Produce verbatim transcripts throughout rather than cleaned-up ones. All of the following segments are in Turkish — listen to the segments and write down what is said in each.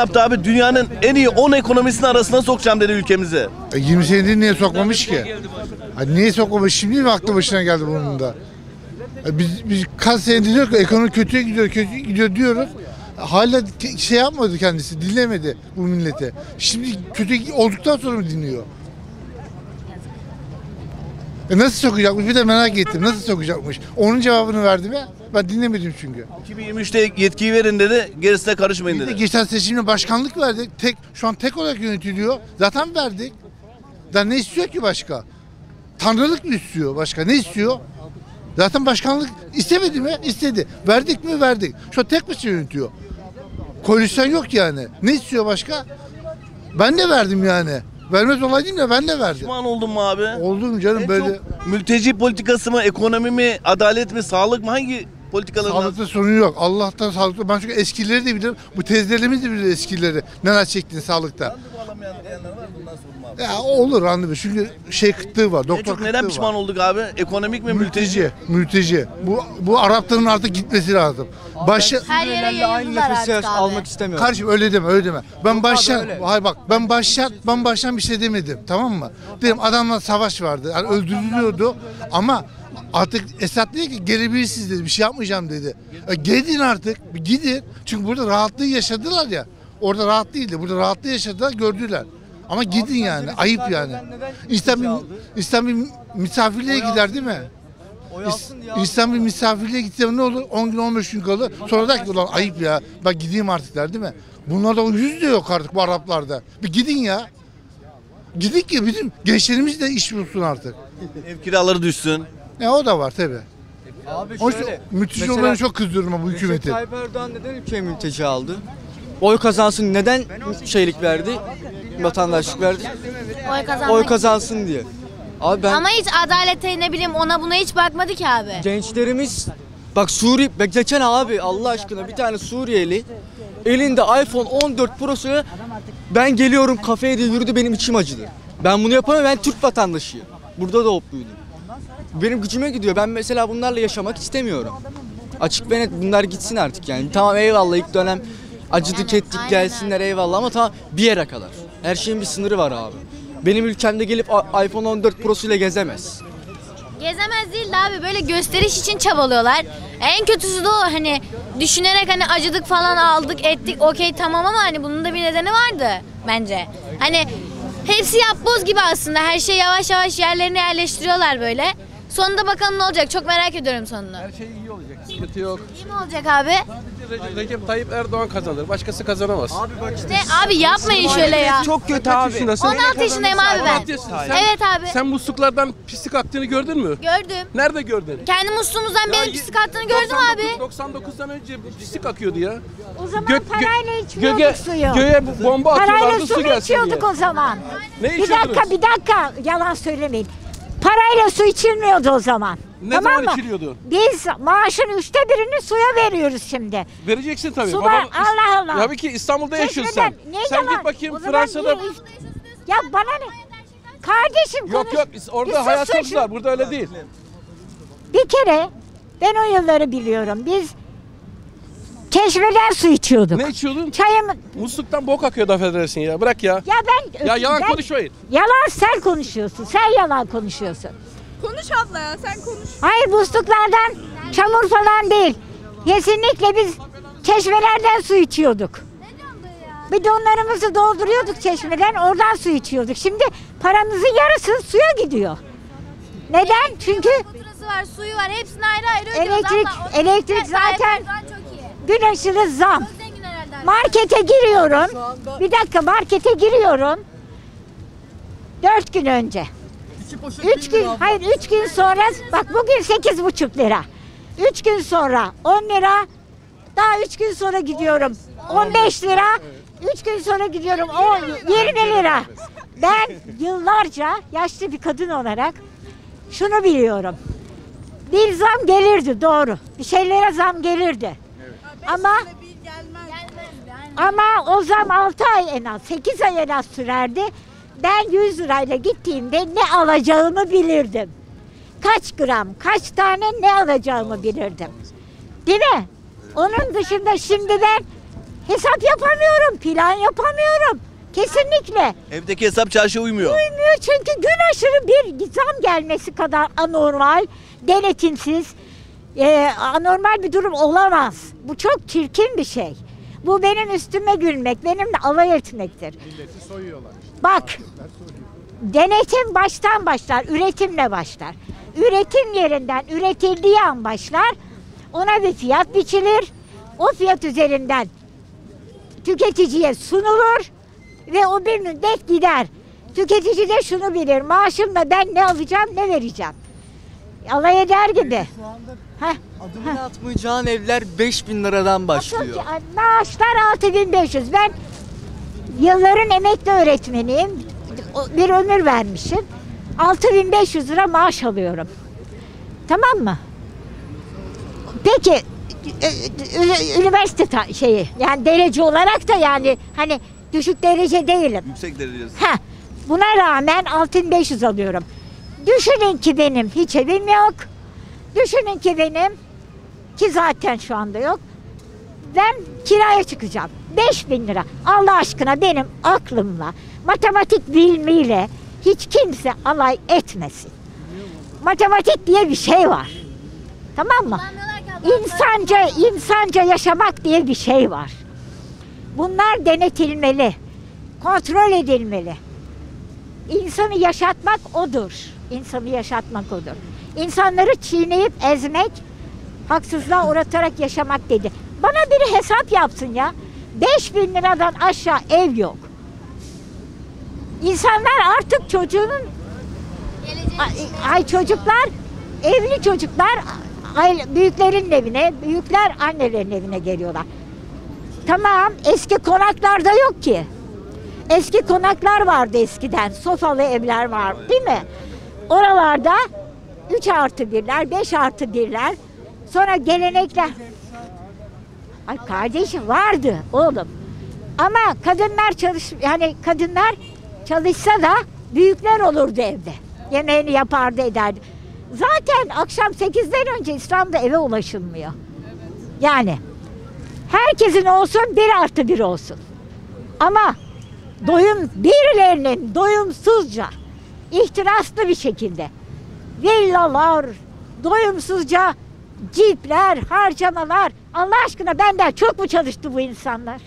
açıklama yaptı abi. Dünyanın en iyi on ekonomisinin arasına sokacağım dedi ülkemizi. E yirmi senedir niye sokmamış ki? Hani niye sokmamış? Şimdi mi aklı başına geldi bunun da? E biz, biz kaç senedir diyoruz ki ekonomi kötüye gidiyor, kötüye gidiyor diyoruz. Hala şey yapmadı kendisi, dinlemedi bu millete. Şimdi kötü olduktan sonra mı dinliyor? E nasıl sokacakmış? Bir de merak ettim. Nasıl sokacakmış? Onun cevabını verdi mi? Ben dinlemedim çünkü. iki bin yirmi üçte yetkiyi verin dedi, gerisine karışmayın dedi. Geçen seçimde başkanlık verdik. Tek, şu an tek olarak yönetiliyor. Zaten verdik. Daha ne istiyor ki başka? Tanrılık mı istiyor başka? Ne istiyor? Zaten başkanlık istemedi mi? İstedi. Verdik mi? Verdik. Şu an tek başına yönetiyor. Koalisyon yok yani. Ne istiyor başka? Ben de verdim yani. Vermez olaydım da ben de verdim. Pişman oldun mu abi? Oldum canım en böyle. Mülteci politikası mı, ekonomi mi, adalet mi, sağlık mı? Hangi politikalardan? Sağlıkta sorun yok. Allah'tan sağlıkta. Ben çünkü eskileri de bilirim. Bu tezlerimiz de bilir eskileri. Neler çektin sağlıkta? Randevu alamayan diyenler var. Bundan sorun abi. Ya olur randevu. Çünkü şey kıtlığı var. Doktor kıtlığı var. Neden pişman olduk abi? Ekonomik mi, mülteci? Mülteci. Bu bu Arapların artık gitmesi lazım. Başa her yere aynı nefesi almak istemiyorum. Kardeşim öyle deme, öyle deme. Ben baştan, hay bak, ben baştan, ben baştan bir şey demedim, tamam mı? Dedim adamla savaş vardı, yani öldürülüyordu ama artık Esad dedi ki gelebilirsiniz dedi, bir şey yapmayacağım dedi. E, gidin artık, gidin. Çünkü burada rahatlığı yaşadılar ya. Orada rahat değildi, burada rahatlığı yaşadılar, gördüler. Ama gidin yani, ayıp yani. İnsan bir misafirliğe gider değil mi? İnsan bir misafirliğe gitsem ne olur? on gün on beş gün kalır. Sonra da ki ulan ayıp ya. Bak gideyim artık der değil mi? Bunlarda o yüz de yok artık bu Araplarda. Bir gidin ya. Gidin ki bizim gençlerimiz de iş bulsun artık. Ev kiraları düşsün. Ya o da var tabi. Abi şöyle. Mülteci olanı çok kızdırma bu hükümeti. Recep Tayyip Erdoğan neden ülkeye mülteci aldı? Oy kazansın neden şeylik verdi? Vatandaşlık verdi. Oy, Oy kazansın diye. Abi ben... Ama hiç adalete ne bileyim ona buna hiç bakmadı ki abi. Gençlerimiz bak Suriye geçen abi Allah aşkına bir tane Suriyeli elinde iPhone on dört Pro'suyla ben geliyorum kafeye diye yürüdü benim içim acıdı. Ben bunu yapamam ben Türk vatandaşıyım. Burada doğup büyüdüm. Benim gücüme gidiyor ben mesela bunlarla yaşamak istemiyorum. Açık ve net bunlar gitsin artık yani tamam eyvallah ilk dönem acıdık ettik gelsinler eyvallah ama tamam bir yere kadar. Her şeyin bir sınırı var abi. Benim ülkemde gelip iPhone on dört Pro'su ile gezemez. Gezemez değil de abi böyle gösteriş için çabalıyorlar. En kötüsü de o hani düşünerek hani acıdık falan aldık ettik okey tamam ama hani bunun da bir nedeni vardı bence. Hani hepsi yapboz gibi aslında her şey yavaş yavaş yerlerine yerleştiriyorlar böyle. Sonunda bakalım ne olacak çok merak ediyorum sonunu. Her şey iyi olacak sıkıntı yok. İyi mi olacak abi? Sadece Recep Tayyip Erdoğan kazanır başkası kazanamaz. Abi bak işte abi yapmayın şöyle ya. Çok kötü abi. on altı yaşındayım abi ben. Evet abi. Sen musluklardan pislik attığını gördün mü? Gördüm. Nerede gördün? Kendi musluğumuzdan benim pislik attığını gördüm abi. doksan dokuzdan önce pislik akıyordu ya. O zaman parayla içmiyorduk suyu. Göğe bomba atıyorlardı su gelsin diye. Parayla su içiyorduk o zaman. Ne içiyordunuz? Bir dakika bir dakika yalan söylemeyin. Parayla su içilmiyordu o zaman. Ne tamam zaman mı? İçiliyordu? Biz maaşın üçte birini suya veriyoruz şimdi. Vereceksin tabii. Su var, Allah Allah. Tabii ki İstanbul'da yaşıyorsun sen. Sen git bakayım Fransa'da. Ya bana ne? Kardeşim konuş. Yok yok orada hayatımız var burada öyle değil. Bir kere ben o yılları biliyorum. Biz keşfeler su içiyorduk. Ne içiyordun? Çayım. Musluktan bok akıyordu affedersin ya. Bırak ya. Ya ben. Ya yalan ben, konuşmayın. Yalan sen konuşuyorsun. Sen yalan konuşuyorsun. Konuş abla ya sen konuş. Hayır musluklardan çamur falan değil. Kesinlikle biz çeşmelerden su içiyorduk. Bidonlarımızı dolduruyorduk çeşmeden oradan su içiyorduk. Şimdi paramızın yarısı suya gidiyor. Neden? Çünkü faturası var, suyu var. Hepsini ayrı ayrı ödüyoruz. Elektrik, elektrik zaten gün aşırı zam. Markete giriyorum. Bir dakika markete giriyorum. Dört gün önce. Üç gün, hayır üç gün sonra, bak bugün sekiz buçuk lira. Üç gün sonra on lira, daha üç gün sonra gidiyorum on beş lira, üç gün sonra gidiyorum on yirmi lira. Ben yıllarca yaşlı bir kadın olarak şunu biliyorum. Bir zam gelirdi doğru, bir şeylere zam gelirdi. Ama ama o zam altı ay en az, sekiz ay en az sürerdi. Ben yüz lirayla gittiğimde ne alacağımı bilirdim. Kaç gram, kaç tane ne alacağımı bilirdim. Değil mi? Onun dışında şimdiden Hesap yapamıyorum, plan yapamıyorum. Kesinlikle. Evdeki hesap çarşıya uymuyor. Uymuyor çünkü gün aşırı bir zam gelmesi kadar anormal, denetimsiz, e, anormal bir durum olamaz. Bu çok çirkin bir şey. Bu benim üstüme gülmek, benimle alay etmektir. Milleti soyuyorlar işte. Bak, denetim baştan başlar, üretimle başlar. Üretim yerinden üretildiği an başlar, ona bir fiyat biçilir, o fiyat üzerinden tüketiciye sunulur ve o bir müddet gider. Tüketici de şunu bilir, maaşımla ben ne alacağım, ne vereceğim. Alay eder gibi. Şu anda heh, adımını heh. atmayacağın evler beş bin liradan başlıyor. Maaşlar altı bin beş yüz. Ben yılların emekli öğretmeniyim. Bir ömür vermişim. altı bin beş yüz lira maaş alıyorum. Tamam mı? Peki üniversite şeyi, yani derece olarak da, yani hani düşük derece değilim. Yüksek derecesi. Heh, buna rağmen altı bin beş yüz alıyorum. Düşünün ki benim hiç evim yok. Düşünün ki benim, ki zaten şu anda yok. Ben kiraya çıkacağım. beş bin lira. Allah aşkına benim aklımla, matematik bilmiyle hiç kimse alay etmesin. Matematik diye bir şey var. Tamam mı? İnsanca, insanca yaşamak diye bir şey var. Bunlar denetilmeli. Kontrol edilmeli. İnsanı yaşatmak odur. İnsanı yaşatmak odur. İnsanları çiğneyip ezmek, haksızlığa uğratarak yaşamak dedi. Bana biri hesap yapsın ya. beş bin liradan aşağı ev yok. İnsanlar artık çocuğunun... Ay çocuklar, evli çocuklar büyüklerin evine, büyükler annelerin evine geliyorlar. Tamam, eski konaklarda yok ki. Eski konaklar vardı eskiden, sofalı evler var, değil mi? Oralarda üç artı birler, beş artı birler, sonra gelenekler. Ay kardeşim vardı oğlum. Ama kadınlar çalış, yani kadınlar çalışsa da büyükler olurdu evde. Yemeğini yapardı, ederdi. Zaten akşam sekizden önce İslam'da eve ulaşılmıyor. Yani herkesin olsun, bir artı bir olsun. Ama doyum, birilerinin doyumsuzca, ihtiraslı bir şekilde villalar, doyumsuzca cipler, harcamalar. Allah aşkına benden çok mu çalıştı bu insanlar?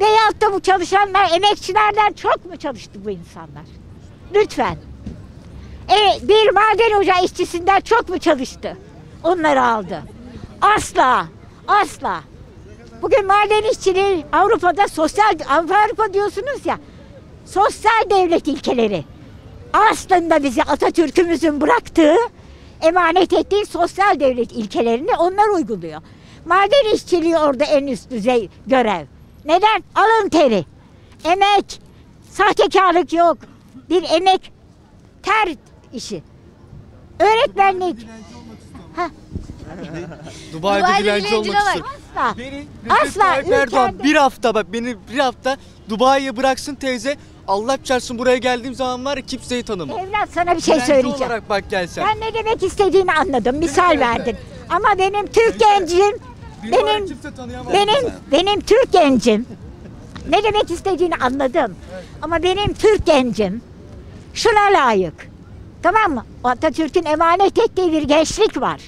Veyahut da bu çalışanlar, emekçilerden çok mu çalıştı bu insanlar? Lütfen. E, bir maden ocağı işçisinden çok mu çalıştı? Onları aldı. Asla, asla. Bugün maden işçiliği Avrupa'da sosyal, Avrupa diyorsunuz ya, sosyal devlet ilkeleri. Aslında bizi Atatürk'ümüzün bıraktığı, emanet ettiği sosyal devlet ilkelerini onlar uyguluyor. Maden işçiliği orada en üst düzey görev. Neden? Alın teri, emek, sahtekarlık yok. Bir emek, ter işi. Öğretmenlik. Ha. Dubai'de, Dubai'de dilenci olmak istiyorum. Asla. Beni, Asla. Erdoğan bir hafta, bak beni bir hafta Dubai'ye bıraksın teyze. Allah çarpsın, buraya geldiğim zaman var kimseyi tanımam. Evlat sana bir şey dilenci söyleyeceğim. Olarak bak gelsen. Ben ne demek istediğini anladım. Misal verdin. Ama benim Türk gencim, benim benim benim Türk gencim. Ne demek istediğini anladım. Evet. Ama benim Türk gencim şuna layık. Tamam mı? Atatürk'ün emanet ettiği bir gençlik var.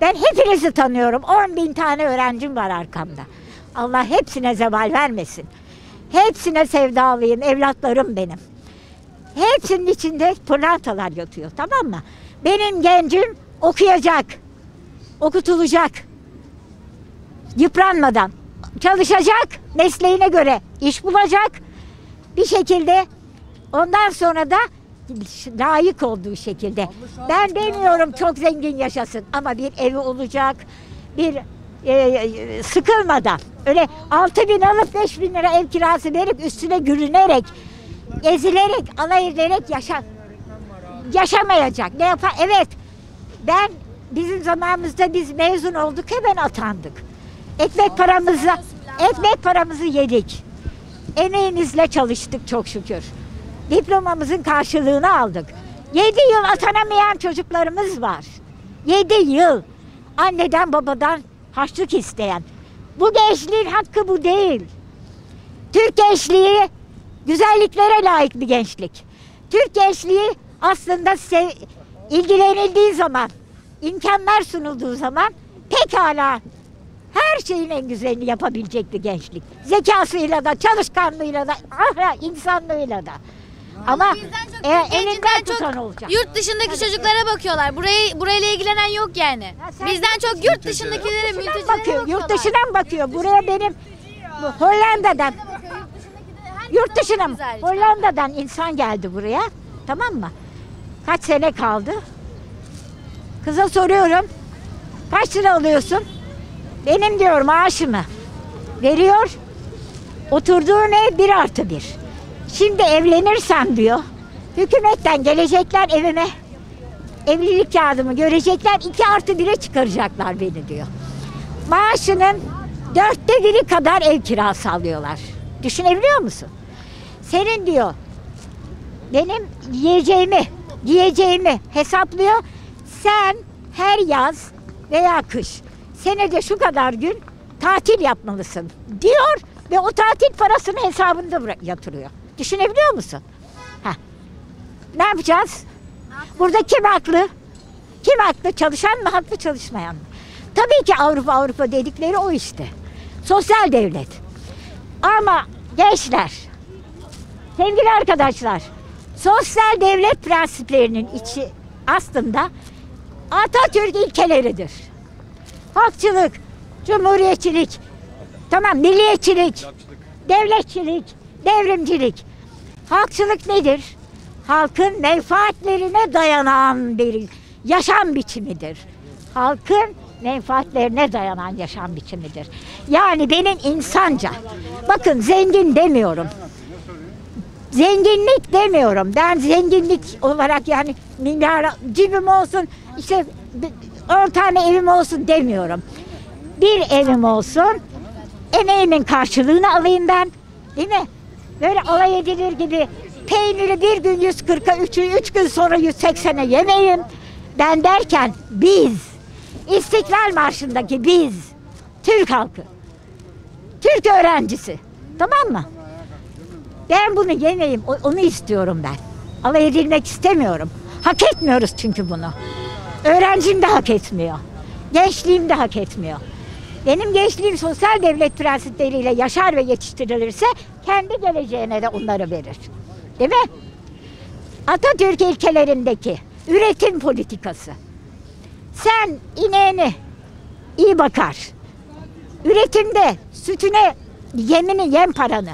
Ben hepinizi tanıyorum. on bin tane öğrencim var arkamda. Allah hepsine zeval vermesin. Hepsine sevdalıyım. Evlatlarım benim. Hepsinin içinde pırlantalar yatıyor. Tamam mı? Benim gencim okuyacak. Okutulacak. Yıpranmadan. Çalışacak. Mesleğine göre iş bulacak. Bir şekilde ondan sonra da layık olduğu şekilde. Ben demiyorum çok zengin yaşasın ama bir evi olacak, bir e, sıkılmadan, öyle altı bin alıp beş bin lira ev kirası verip üstüne gülünerek, ezilerek, alay ederek yaşa, yaşamayacak. Ne yapar? Evet, ben bizim zamanımızda biz mezun olduk, hemen atandık. Ekmek paramızı, ekmek paramızı yedik. Emeğimizle çalıştık çok şükür. Diplomamızın karşılığını aldık. Yedi yıl atanamayan çocuklarımız var. Yedi yıl anneden babadan harçlık isteyen, Bu gençliğin hakkı bu değil. Türk gençliği güzelliklere layık bir gençlik. Türk gençliği aslında ilgilenildiği zaman, imkanlar sunulduğu zaman pekala her şeyin en güzelini yapabilecekti gençlik. Zekasıyla da, çalışkanlığıyla da, insanlığıyla da. Ama e, elinden tutan olacak. Yurt dışındaki evet, çocuklara evet. bakıyorlar. Burayı burayla ilgilenen yok yani. Ya bizden çok yurt dışındakilere, mültecilere bakıyor. Yurt dışından bakıyor. Buraya benim Hollanda'dan yurt dışına Hollanda'dan insan geldi buraya. Tamam mı? Kaç sene kaldı? Kıza soruyorum. Kaç lira alıyorsun? Benim diyor maaşımı. Veriyor. Oturduğu ev bir artı bir. Şimdi evlenirsem diyor, hükümetten gelecekler evime, evlilik kağıdımı görecekler, iki artı bire çıkaracaklar beni diyor. Maaşının dörtte biri kadar ev kirası alıyorlar. Düşünebiliyor musun? Senin diyor, benim yiyeceğimi, giyeceğimi hesaplıyor. Sen her yaz veya kış, senede şu kadar gün tatil yapmalısın diyor ve o tatil parasını hesabında yatırıyor. Düşünebiliyor musun? Heh. Ne yapacağız? Burada kim haklı? Kim haklı? Çalışan mı haklı, çalışmayan mı? Tabii ki Avrupa Avrupa dedikleri o işte. Sosyal devlet. Ama gençler, sevgili arkadaşlar, sosyal devlet prensiplerinin içi aslında Atatürk ilkeleridir. Halkçılık, cumhuriyetçilik, tamam milliyetçilik, devletçilik, devrimcilik. Halkçılık nedir? Halkın menfaatlerine dayanan bir yaşam biçimidir. Halkın menfaatlerine dayanan yaşam biçimidir. Yani benim insanca, bakın zengin demiyorum. Zenginlik demiyorum. Ben zenginlik olarak yani milyar cebim olsun, işte on tane evim olsun demiyorum. Bir evim olsun, emeğimin karşılığını alayım ben. Değil mi? Böyle alay edilir gibi peyniri bir gün yüz kırka, üç, üç gün sonra yüz seksene yemeyim. Ben derken biz, İstiklal Marşı'ndaki biz, Türk halkı, Türk öğrencisi, tamam mı? Ben bunu yemeyim, onu istiyorum ben. Alay edilmek istemiyorum. Hak etmiyoruz çünkü bunu. Öğrencim de hak etmiyor. Gençliğim de hak etmiyor. Benim gençliğim sosyal devlet prensipleriyle yaşar ve yetiştirilirse kendi geleceğine de onları verir. Değil mi? Atatürk ilkelerindeki üretim politikası. Sen ineğini iyi bakar. Üretimde sütüne yemini, yem paranı.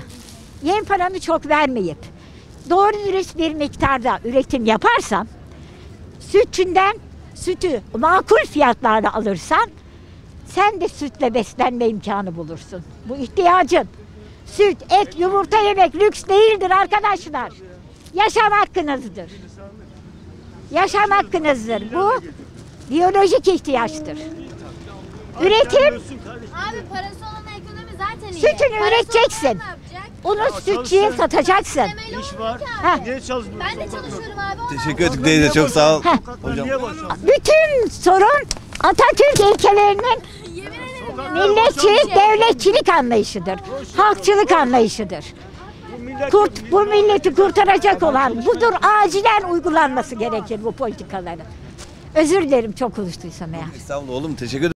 Yem paranı çok vermeyip doğru dürüst bir miktarda üretim yaparsan, sütçünden sütü makul fiyatlarda alırsan sen de sütle beslenme imkanı bulursun. Bu ihtiyacın. Süt, et, yumurta yemek lüks değildir arkadaşlar. Yaşam hakkınızdır. Yaşam hakkınızdır. Bu biyolojik ihtiyaçtır. Üretim. Abi parası olan ekonomi zaten iyi. Sütünü üreteceksin. Onu sütçüye satacaksın. İş var. Niye çalışmıyorsun? Ben de çalışıyorum abi. Teşekkür ederim teyze. Çok sağ ol. Hocam. Bütün sorun Atatürk ilkelerinin milletçilik, devletçilik anlayışıdır. Halkçılık anlayışıdır. Kurt, bu milleti kurtaracak olan budur. Acilen uygulanması gerekir bu politikaların. Özür dilerim çok konuştuysam ya. Estağfurullah oğlum, teşekkür ederim.